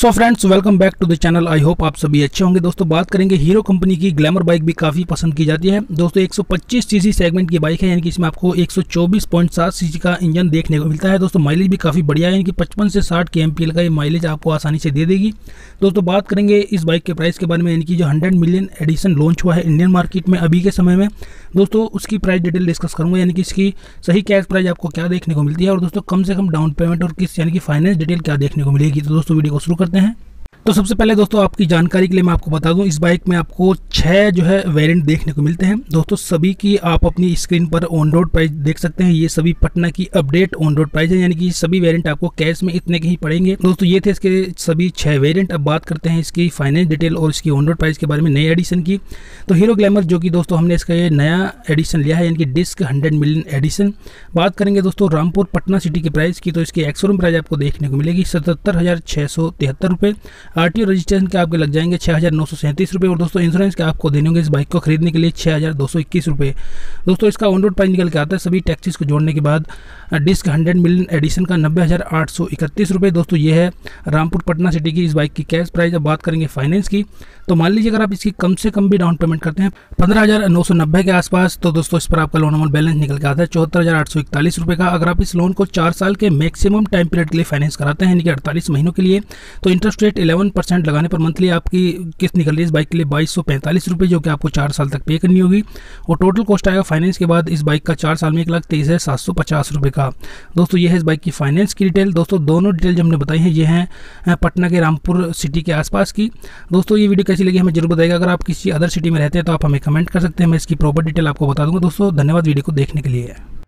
So friends, welcome back to the channel. I hope आप सभी अच्छे होंगे। दोस्तों बात करेंगे हीरो कंपनी की ग्लैमर बाइक भी काफ़ी पसंद की जाती है। दोस्तों 125 सीसी सेगमेंट की बाइक है, यानी कि इसमें आपको 124.7 सीसी का इंजन देखने को मिलता है। दोस्तों माइलेज भी काफ़ी बढ़िया है, यानी कि 55 से 60 kmpl का ये माइलेज आपको आसानी से दे देगी। दोस्तों बात करेंगे इस बाइक के प्राइस के बारे में, यानी कि जो 100 मिलियन एडिशन लॉन्च हुआ है इंडियन मार्केट में अभी के समय में। दोस्तों उसकी प्राइस डिटेल डिस्कस करूँगा, यानी कि इसकी सही कैश प्राइस आपको क्या देखने को मिलती है और दोस्तों कम से कम डाउन पेमेंट और किस्त यानी कि फाइनेंस डिटेल क्या देखने को मिलेगी। तो दोस्तों वीडियो को शुरू करते हैं। तो सबसे पहले दोस्तों आपकी जानकारी के लिए मैं आपको बता दूं, इस बाइक में आपको 6 जो है वेरिएंट देखने को मिलते हैं। दोस्तों सभी की आप अपनी स्क्रीन पर ऑन रोड प्राइस देख सकते हैं। ये सभी पटना की अपडेट ऑन रोड प्राइस है, यानी कि सभी वेरिएंट आपको कैश में इतने के ही पड़ेंगे। दोस्तों ये थे इसके सभी 6 वेरिएंट। अब बात करते हैं इसकी फाइनेंस डिटेल और इसकी ऑन रोड प्राइस के बारे में नए एडिशन की। तो हीरो ग्लैमर जो कि दोस्तों हमने इसका ये नया एडिशन लिया है, यानी कि डिस्क 100 मिलियन एडिशन। बात करेंगे दोस्तों रामपुर पटना सिटी की प्राइस की, तो इसकी एक्सोरूम प्राइस आपको देखने को मिलेगी 77,673 रुपये। आरटीओ रजिस्ट्रेशन के आपके लग जाएंगे 6,937 रुपये और दोस्तों इंश्योरेंस के आपको देने होंगे इस बाइक को खरीदने के लिए 6,221 रुपये। दोस्तों इसका ऑन रोड प्राइस निकल के आता है सभी टैक्सेस को जोड़ने के बाद डिस्क 100 मिलियन एडिशन का 90,831 रुपये। दोस्तों ये है रामपुर पटना सिटी की इस बाइक की कैश प्राइस। अब बात करेंगे फाइनेंस की, तो मान लीजिए अगर आप इसकी कम से कम भी डाउन पेमेंट करते हैं 15,990 के आसपास, तो दोस्तों इस पर आपका लोन अमाउंट बैलेंस निकल के आता है 74,841 रुपये का। अगर आप इस लोन को 4 साल के मैक्सिमम टाइम पीरियड के लिए फाइनेंस कराते हैं, यानी कि 48 महीनों के लिए, तो इंटरेस्ट रेट 11% लगाने पर मंथली आपकी किस्त निकल रही है इस बाइक के लिए 2245 रुपये, जो कि आपको 4 साल तक पे करनी होगी। और टोटल कॉस्ट आएगा फाइनेंस के बाद इस बाइक का 4 साल में 1,23,750 रुपये का। दोस्तों ये है इस बाइक की फाइनेंस की डिटेल। दोस्तों दोनों डिटेल जो हमने बताई हैं ये हैं पटना के रामपुर सिटी के आसपास की। दोस्तों ये वीडियो कैसी लगी हमें जरूर बताइएगा। अगर आप किसी अदर सिटी में रहते हैं तो आप हमें कमेंट कर सकते हैं, मैं इसकी प्रॉपर डिटेल आपको बता दूंगा। दोस्तों धन्यवाद वीडियो को देखने के लिए।